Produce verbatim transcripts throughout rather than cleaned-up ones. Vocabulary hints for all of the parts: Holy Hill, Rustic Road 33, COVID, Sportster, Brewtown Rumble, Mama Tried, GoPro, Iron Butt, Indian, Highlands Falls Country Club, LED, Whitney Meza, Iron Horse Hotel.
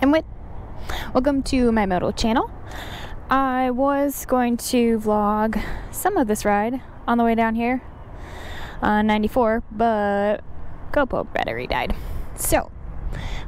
I'm Whit. Welcome to my moto channel. I was going to vlog some of this ride on the way down here on ninety-four, but GoPro battery died. So,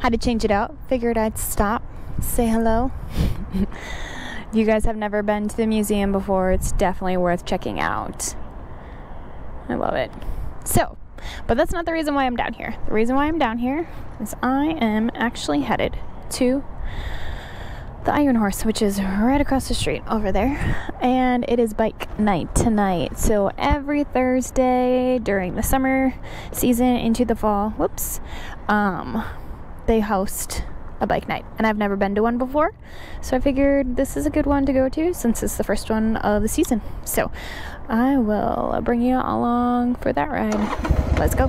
had to change it out. Figured I'd stop, say hello. You guys have never been to the museum before, it's definitely worth checking out. I love it. So, but that's not the reason why I'm down here. The reason why I'm down here is I am actually headed to the Iron Horse, which is right across the street over there, and it is bike night tonight. So every Thursday during the summer season into the fall, whoops, um, they host a bike night, and I've never been to one before, so I figured this is a good one to go to since it's the first one of the season. So I will bring you along for that ride. Let's go.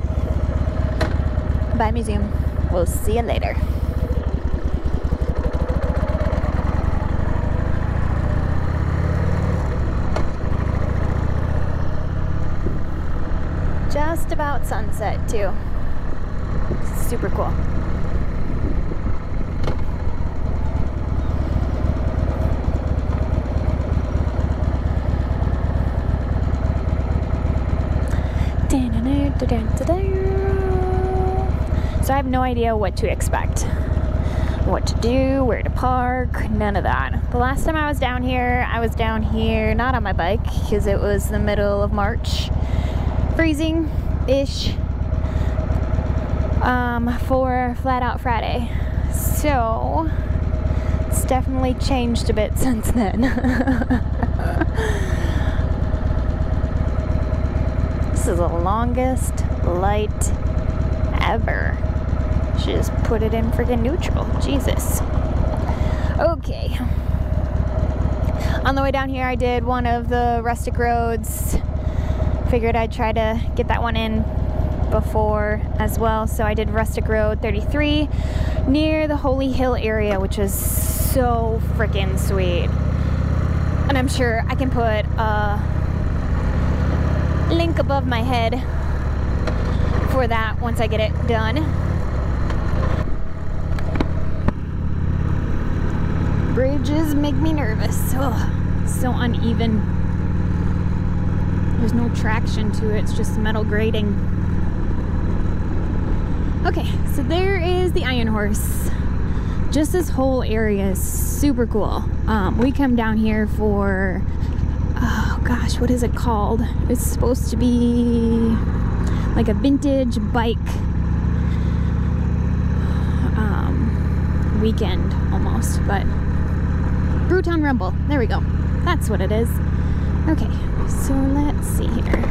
Bye museum, we'll see you later. Just about sunset too. It's super cool. So I have no idea what to expect, what to do, where to park, none of that. The last time I was down here, I was down here not on my bike because it was the middle of March, freezing-ish, um, for Flat Out Friday. So it's definitely changed a bit since then. This is the longest light ever. She just put it in freaking neutral. Jesus. Okay. On the way down here, I did one of the rustic roads. Figured I'd try to get that one in before as well. So I did Rustic Road thirty-three near the Holy Hill area, which was so freaking sweet. And I'm sure I can put a link above my head for that once I get it done. Bridges make me nervous. Ugh, so uneven. There's no traction to it, it's just metal grating. Okay, so there is the Iron Horse. Just this whole area is super cool. Um, we come down here for, oh gosh, what is it called? It's supposed to be like a vintage bike um, weekend almost, but Brewtown Rumble, there we go. That's what it is. Okay, so let's see here.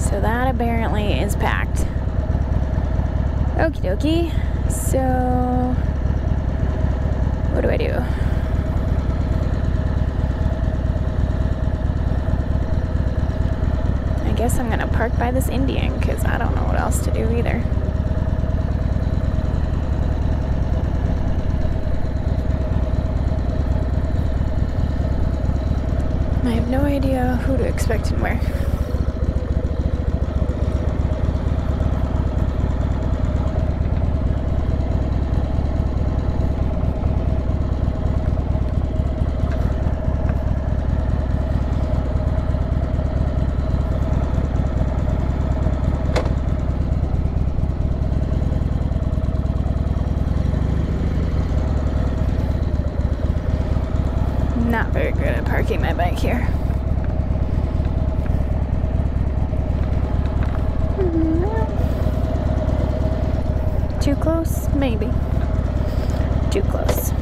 So that apparently is packed. Okie dokie. So, what do I do? I guess I'm gonna park by this Indian because I don't know what else to do either. I have no idea who to expect and where. Not very good at parking my bike here. Mm-hmm. Too close? Maybe. Too close.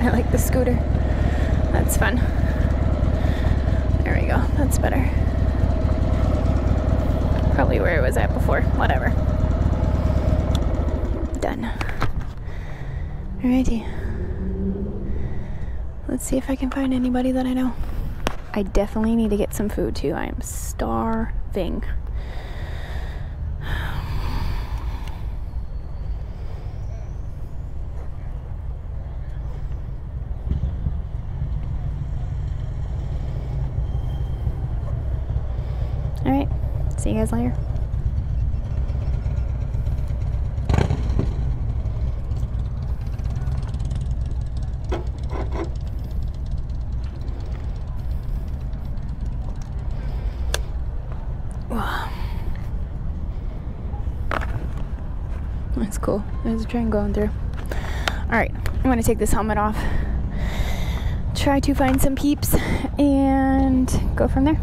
I like the scooter. That's fun. There we go. That's better. Probably where I was at before, whatever. Done. Alrighty. Let's see if I can find anybody that I know. I definitely need to get some food too. I am starving. See you guys later. That's cool. There's a train going through. Alright, I'm gonna take this helmet off, try to find some peeps, and go from there.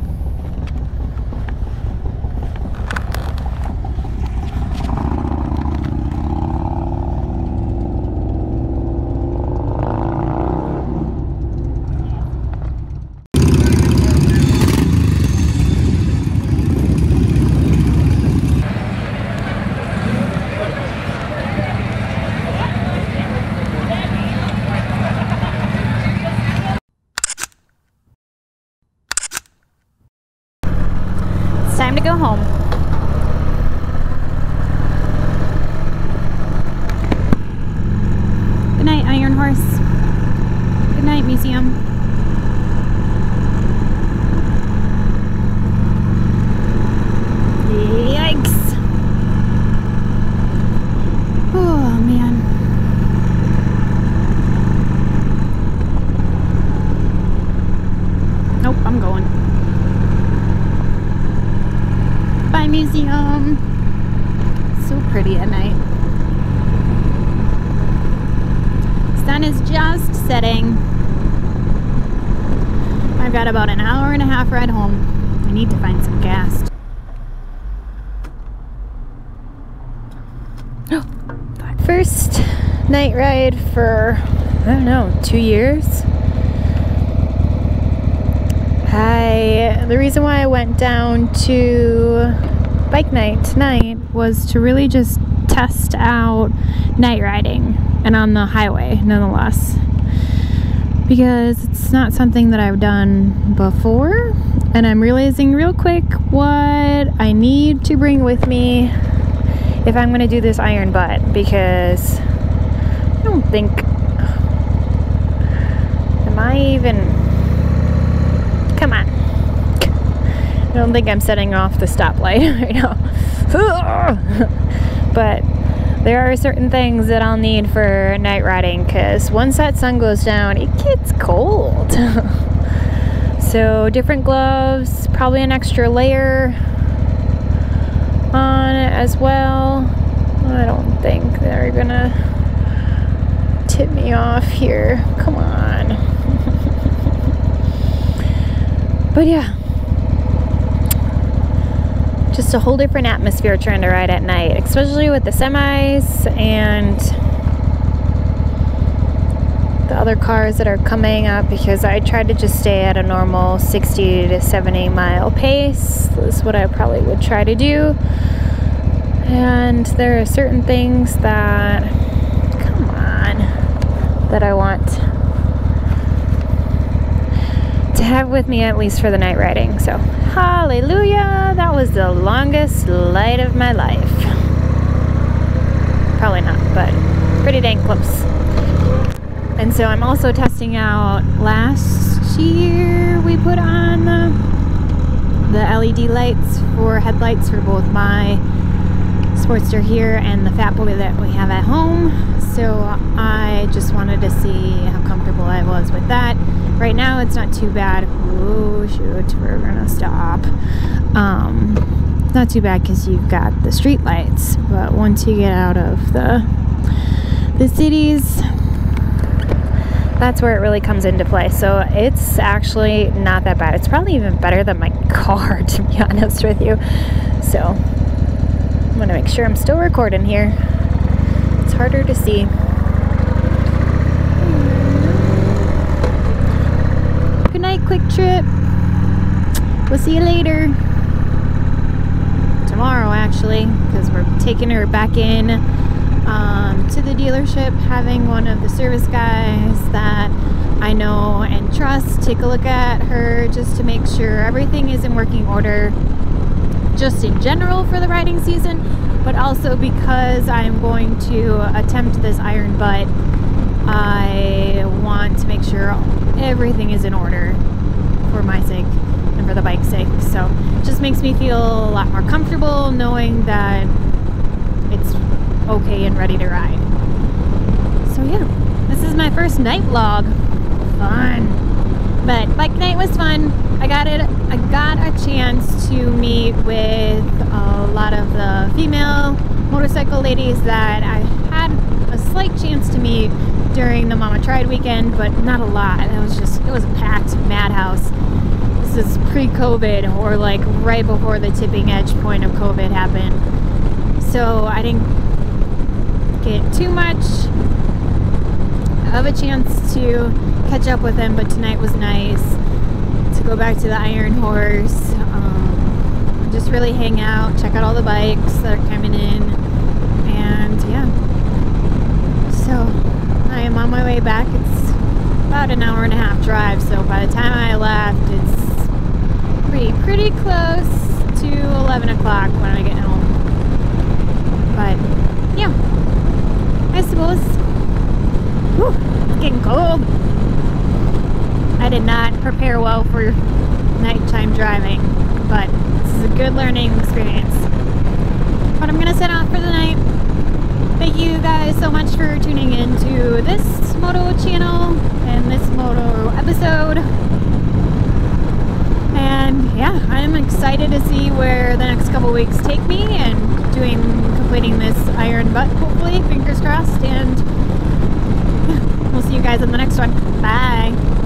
Time to go home. Good night, Iron Horse. Good night, museum. Yikes. Oh, man. Nope, I'm going. Museum. So pretty at night. Sun is just setting. I've got about an hour and a half ride home. I need to find some gas. Oh, first night ride for, I don't know, two years. I, the reason why I went down to bike night tonight was to really just test out night riding and on the highway nonetheless, because it's not something that I've done before, and I'm realizing real quick what I need to bring with me if I'm gonna do this iron butt, because I don't think am I even come on I don't think I'm setting off the stoplight right now. But there are certain things that I'll need for night riding, because once that sun goes down, it gets cold. So different gloves, probably an extra layer on it as well. I don't think they're gonna tip me off here. Come on. But yeah. Just a whole different atmosphere trying to ride at night, especially with the semis and the other cars that are coming up, because I tried to just stay at a normal sixty to seventy mile pace. This is what I probably would try to do. And there are certain things that, come on, that I want to have with me, at least for the night riding. So hallelujah, that was the longest light of my life. Probably not, but pretty dang close. And so I'm also testing out, last year we put on the L E D lights for headlights for both my Sportster here and the Fat Boy that we have at home. So I just wanted to see how comfortable I was with that. Right now it's not too bad. Oh shoot, we're gonna stop. Um, not too bad because you've got the street lights, but once you get out of the the cities, that's where it really comes into play. So it's actually not that bad. It's probably even better than my car, to be honest with you. So I'm gonna make sure I'm still recording here. It's harder to see. Quick trip. We'll see you later. Tomorrow, actually, because we're taking her back in um, to the dealership, having one of the service guys that I know and trust take a look at her just to make sure everything is in working order, just in general for the riding season, but also because I'm going to attempt this iron butt. I want to make sure everything is in order for my sake and for the bike's sake. So it just makes me feel a lot more comfortable knowing that it's okay and ready to ride. So yeah, this is my first night vlog. Fun. But bike night was fun. I got it. I got a chance to meet with a lot of the female motorcycle ladies that I had a slight chance to meet during the Mama Tried weekend, but not a lot. It was just, it was a packed madhouse. This is pre-COVID, or like right before the tipping edge point of COVID happened. So I didn't get too much of a chance to catch up with them, but tonight was nice to go back to the Iron Horse, um, just really hang out, check out all the bikes that are coming in, and yeah. So I am on my way back. It's about an hour and a half drive, so by the time I left, it's pretty, pretty close to eleven o'clock when I get home. But yeah, I suppose. Whew, it's getting cold. I did not prepare well for nighttime driving, but this is a good learning experience. But I'm gonna set off for the night. Thank you guys so much for tuning in to this moto channel and this moto episode. And yeah, I'm excited to see where the next couple weeks take me, and doing completing this Iron Butt, hopefully, fingers crossed, and we'll see you guys in the next one. Bye!